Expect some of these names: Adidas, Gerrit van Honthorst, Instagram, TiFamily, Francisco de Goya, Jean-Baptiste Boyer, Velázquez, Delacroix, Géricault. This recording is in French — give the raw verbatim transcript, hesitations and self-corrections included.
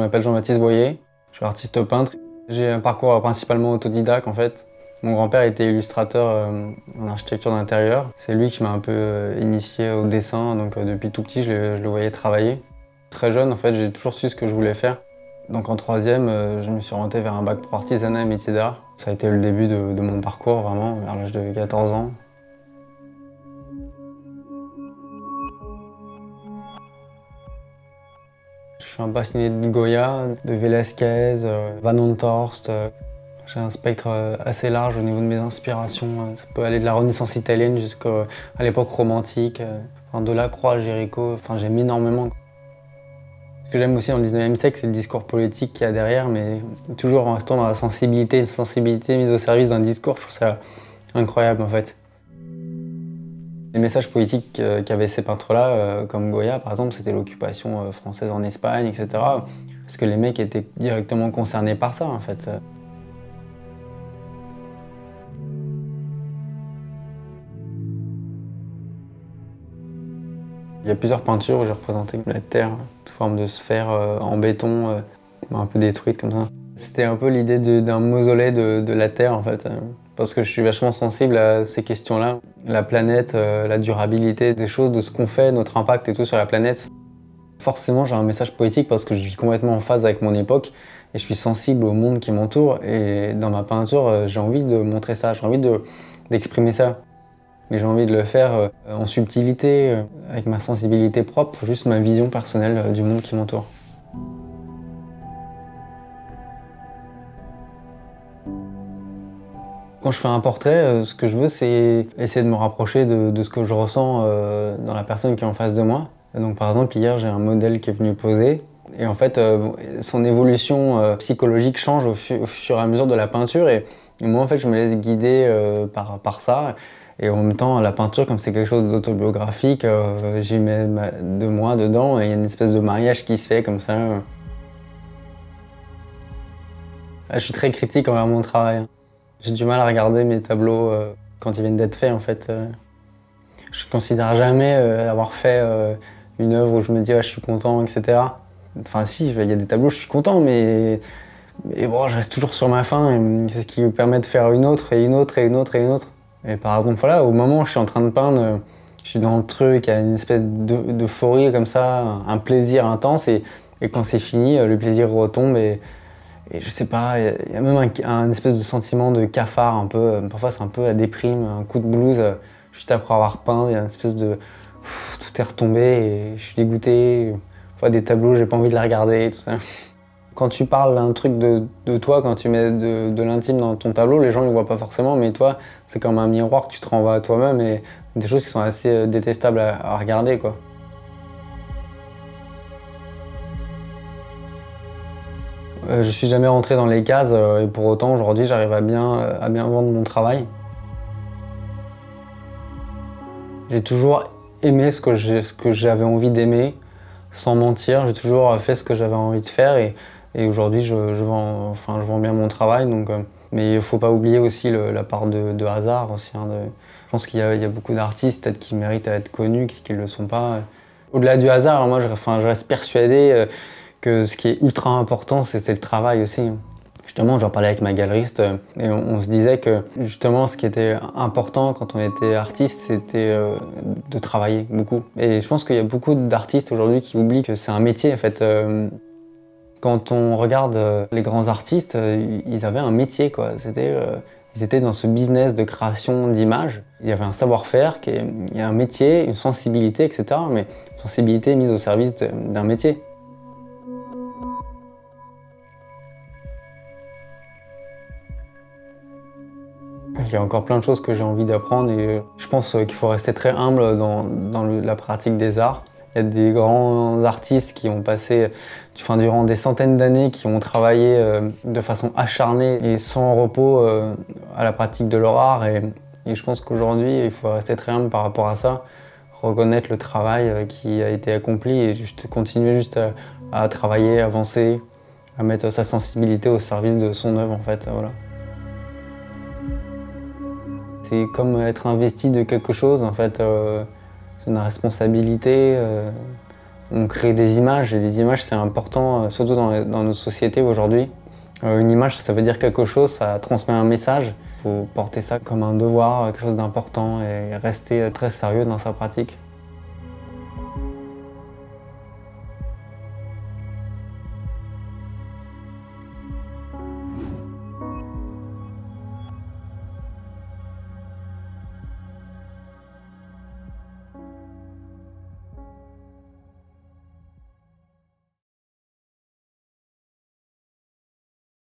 m'appelle Jean-Baptiste Boyer, je suis artiste peintre. J'ai un parcours principalement autodidacte en fait. Mon grand-père était illustrateur en architecture d'intérieur. C'est lui qui m'a un peu initié au dessin, donc depuis tout petit je le, je le voyais travailler. Très jeune en fait, j'ai toujours su ce que je voulais faire. Donc en troisième, je me suis orienté vers un bac pro artisanat et métier d'art. Ça a été le début de, de mon parcours vraiment, vers l'âge de quatorze ans. Je suis un passionné de Goya, de Velázquez, Van Honthorst. J'ai un spectre assez large au niveau de mes inspirations. Ça peut aller de la Renaissance italienne jusqu'à l'époque romantique. Enfin, de Delacroix, Géricault, enfin, j'aime énormément. Ce que j'aime aussi dans le dix-neuvième siècle, c'est le discours politique qu'il y a derrière, mais toujours en restant dans la sensibilité, une sensibilité mise au service d'un discours, je trouve ça incroyable en fait. Les messages politiques qu'avaient ces peintres-là, comme Goya par exemple, c'était l'occupation française en Espagne, et cetera. Parce que les mecs étaient directement concernés par ça en fait. Il y a plusieurs peintures où j'ai représenté la Terre sous forme de sphère euh, en béton, euh, un peu détruite comme ça. C'était un peu l'idée d'un mausolée de, de la Terre en fait, euh, parce que je suis vachement sensible à ces questions-là. La planète, euh, la durabilité des choses, de ce qu'on fait, notre impact et tout sur la planète. Forcément j'ai un message poétique parce que je vis complètement en phase avec mon époque et je suis sensible au monde qui m'entoure et dans ma peinture j'ai envie de montrer ça, j'ai envie de, d'exprimer ça. Mais j'ai envie de le faire en subtilité, avec ma sensibilité propre, juste ma vision personnelle du monde qui m'entoure. Quand je fais un portrait, ce que je veux, c'est essayer de me rapprocher de, de ce que je ressens dans la personne qui est en face de moi. Donc par exemple, hier, j'ai un modèle qui est venu poser. Et en fait, son évolution psychologique change au, fu au fur et à mesure de la peinture. Et moi, en fait, je me laisse guider par, par ça. Et en même temps, la peinture, comme c'est quelque chose d'autobiographique, euh, j'y mets de moi dedans et il y a une espèce de mariage qui se fait comme ça. Je suis très critique envers mon travail. J'ai du mal à regarder mes tableaux euh, quand ils viennent d'être faits, en fait. Euh, je ne considère jamais euh, avoir fait euh, une œuvre où je me dis ah, « je suis content », et cetera. Enfin si, il y a des tableaux où je suis content, mais... mais bon, je reste toujours sur ma faim. C'est ce qui me permet de faire une autre et une autre et une autre et une autre. Et par exemple, voilà, au moment où je suis en train de peindre, je suis dans le truc, il y a une espèce d'euphorie comme ça, un plaisir intense, et, et quand c'est fini, le plaisir retombe, et, et je sais pas, il y, y a même un, un espèce de sentiment de cafard, un peu, parfois c'est un peu la déprime, un coup de blues, juste après avoir peint, il y a une espèce de... Pff, tout est retombé, et je suis dégoûté, parfois des tableaux, j'ai pas envie de les regarder, et tout ça. Quand tu parles d'un truc de, de toi, quand tu mets de, de l'intime dans ton tableau, les gens ne le voient pas forcément, mais toi, c'est comme un miroir que tu te renvoies à toi-même et des choses qui sont assez détestables à, à regarder, quoi. Euh, je suis jamais rentré dans les cases euh, et pour autant, aujourd'hui, j'arrive à bien, à bien vendre mon travail. J'ai toujours aimé ce que j'avais envie d'aimer, sans mentir. J'ai toujours fait ce que j'avais envie de faire et Et aujourd'hui, je, je, vends, enfin, je vends bien mon travail, donc, euh, mais il ne faut pas oublier aussi le, la part de, de hasard. Aussi, hein, de, je pense qu'il y, y a beaucoup d'artistes peut-être qui méritent à être connus, qui ne le sont pas. Au-delà du hasard, moi, je, enfin, je reste persuadé euh, que ce qui est ultra important, c'est le travail aussi. Justement, j'en parlais avec ma galeriste euh, et on, on se disait que justement, ce qui était important quand on était artiste, c'était euh, de travailler beaucoup. Et je pense qu'il y a beaucoup d'artistes aujourd'hui qui oublient que c'est un métier, en fait. Euh, Quand on regarde les grands artistes, ils avaient un métier, quoi. C'était, euh, ils étaient dans ce business de création d'images. Il y avait un savoir-faire, il y a un métier, une sensibilité, et cetera. Mais une sensibilité mise au service d'un métier. Il y a encore plein de choses que j'ai envie d'apprendre et je pense qu'il faut rester très humble dans, dans le, la pratique des arts. Il y a des grands artistes qui ont passé, enfin, durant des centaines d'années, qui ont travaillé euh, de façon acharnée et sans repos euh, à la pratique de leur art. Et, et je pense qu'aujourd'hui, il faut rester très humble par rapport à ça, reconnaître le travail euh, qui a été accompli et juste continuer juste à, à travailler, avancer, à mettre sa sensibilité au service de son œuvre, en fait. Voilà. C'est comme être investi de quelque chose, en fait. Euh, C'est une responsabilité, euh, on crée des images, et les images c'est important, surtout dans, dans notre société aujourd'hui. Euh, une image, ça veut dire quelque chose, ça transmet un message. Il faut porter ça comme un devoir, quelque chose d'important, et rester très sérieux dans sa pratique.